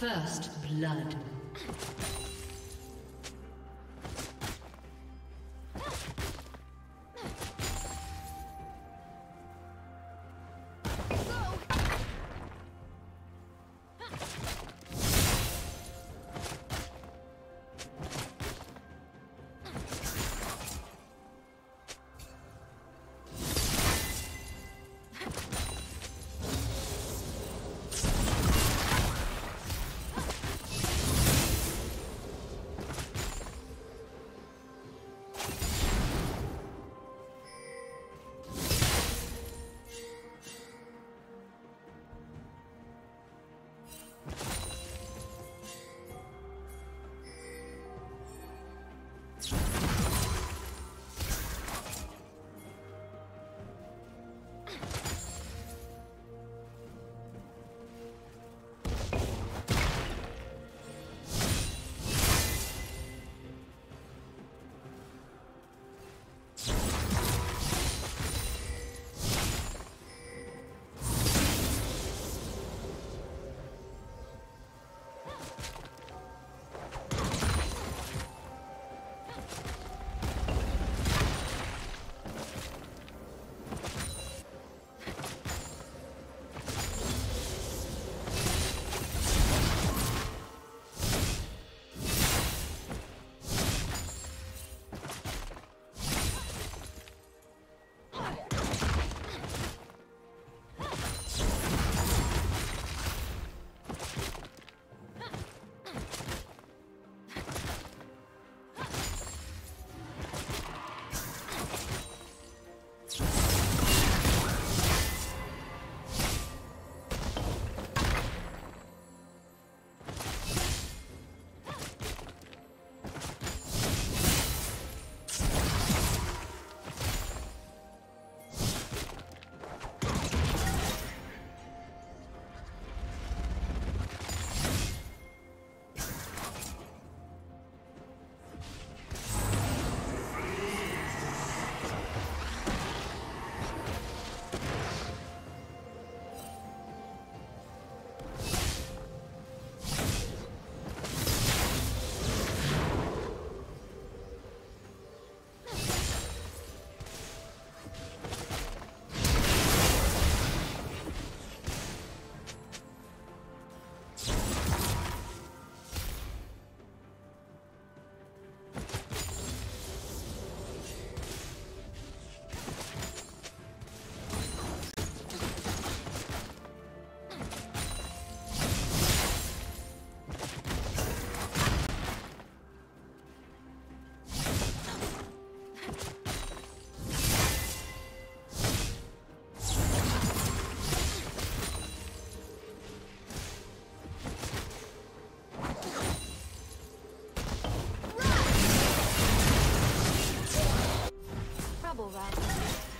First blood.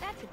That could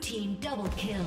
Team double kill.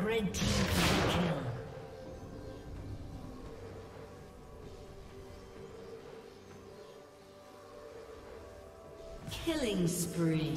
Red team kill. Killing spree.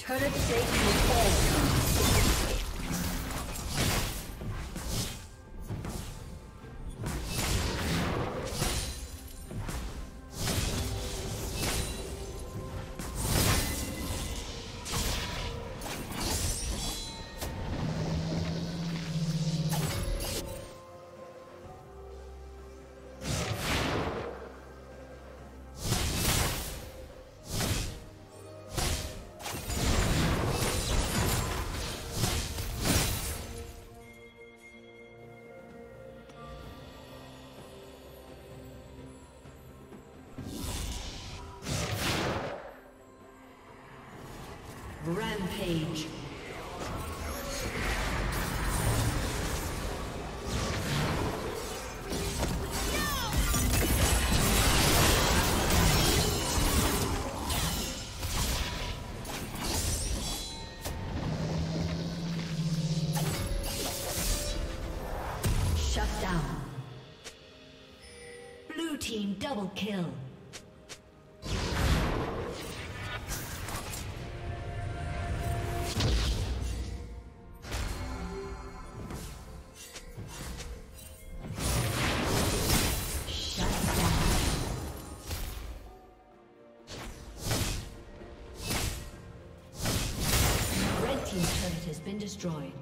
Turret safety falls. Rampage. Shut down. Blue team double kill. Destroyed.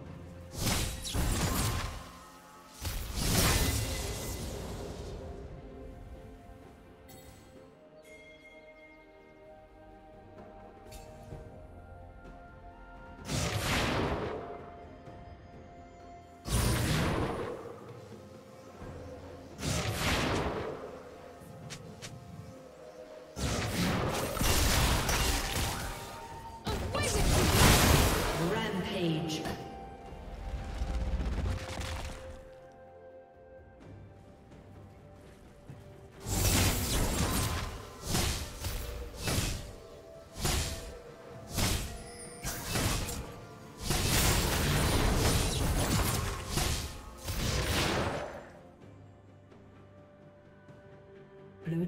Blue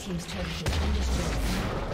Team's turret has been destroyed.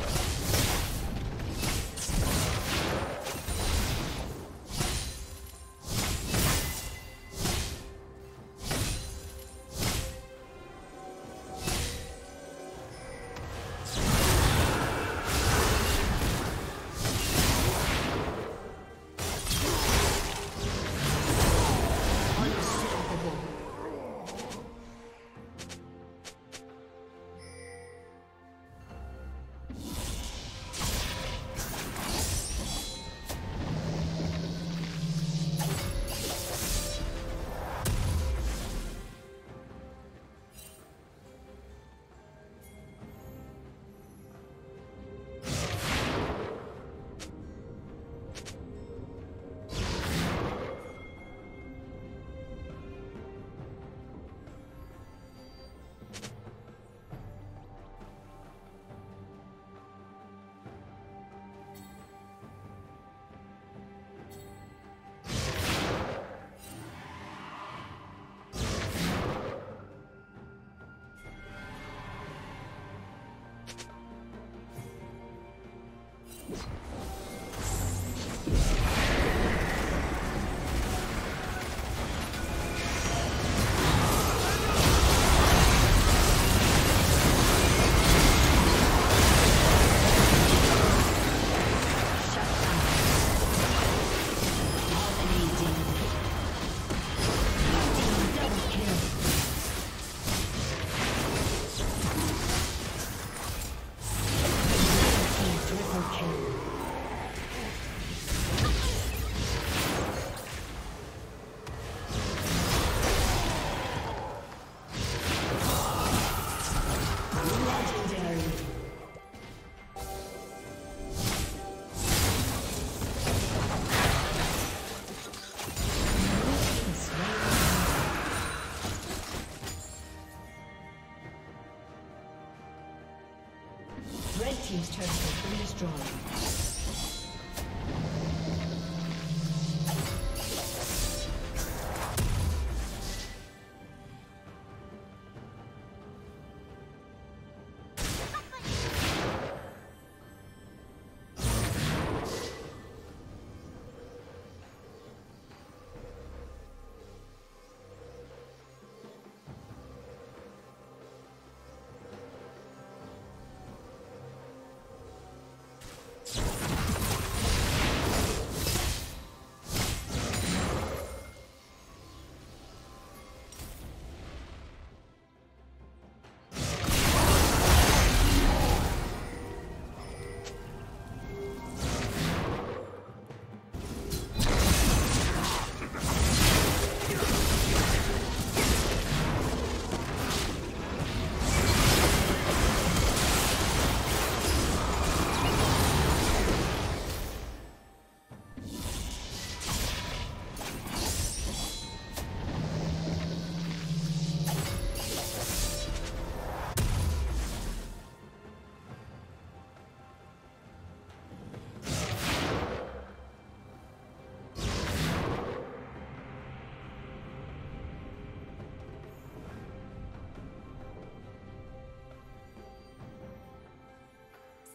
Team's turret has been destroyed.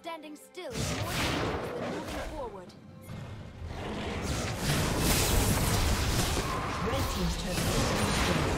Standing still is more dangerous than moving forward. Red team's turret has been destroyed.